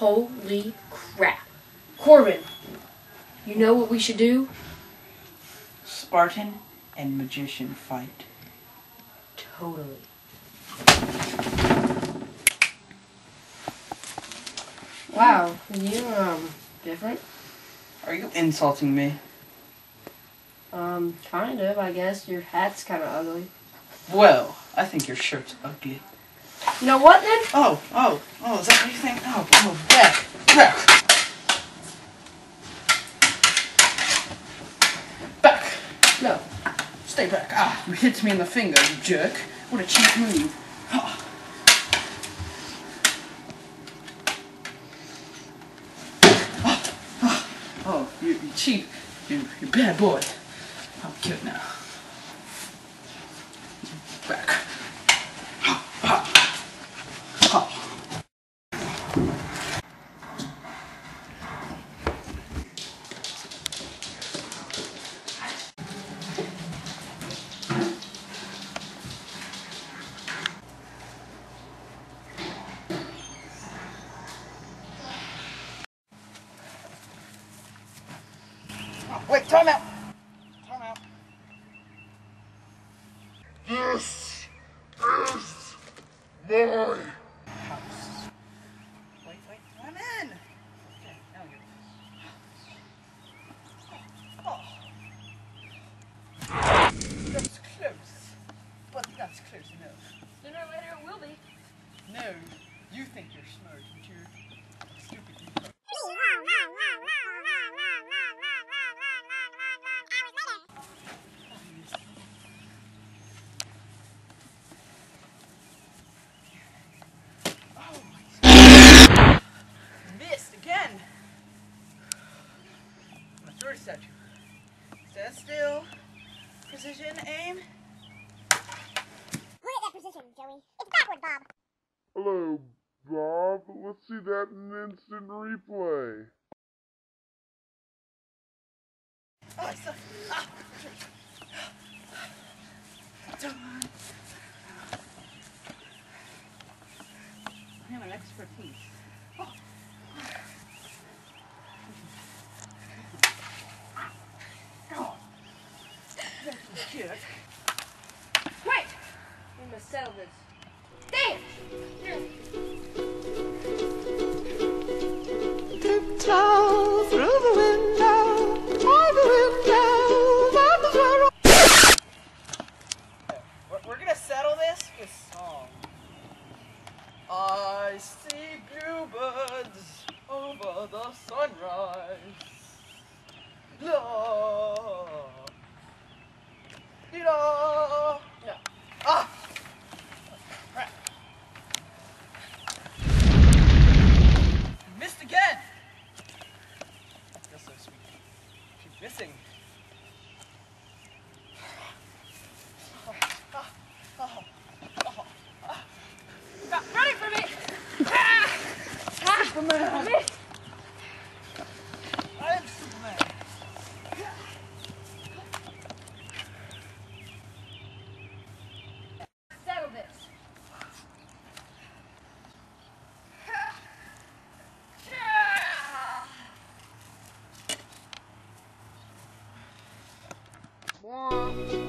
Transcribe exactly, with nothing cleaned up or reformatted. Holy crap. Corbin, you know what we should do? Spartan and magician fight. Totally. Wow, you, um, different? Are you insulting me? Um, kind of, I guess. Your hat's kind of ugly. Well, I think your shirt's ugly. You know what, then? Oh, oh, oh, is that what you think? Oh, oh, back, back. Back. No. Stay back. Ah, you hit me in the finger, you jerk. What a cheap move. Ah. Ah, ah. Oh, you, you cheap. You, you bad boy. I'm good now. Back. Ha, ha. Ha. Oh, wait, time out. This is my house. Wait, wait, I'm in. Okay, now you're. Oh, oh. That's close, but that's close enough. Sooner or later it will be. No, you think you're smart, but you're stupid. Statue. Stand still. Precision aim. Look at that precision, Joey. It's backward, Bob. Hello, Bob. Let's see that in an instant replay. Oh, I suck. Ah. I have an expertise. Oh. Wait! We must settle this. Dance! Tiptoe through the window, by the window, by the window. We're, we're gonna settle this with song. I see bluebirds over the sunrise. Love. Yeah. Ah. Right. Missed again. You're so sweet. Keep missing. Ah. Oh. Oh. Ah. Not ready for me. Ah. Ah. Superman. I am Superman. Wow.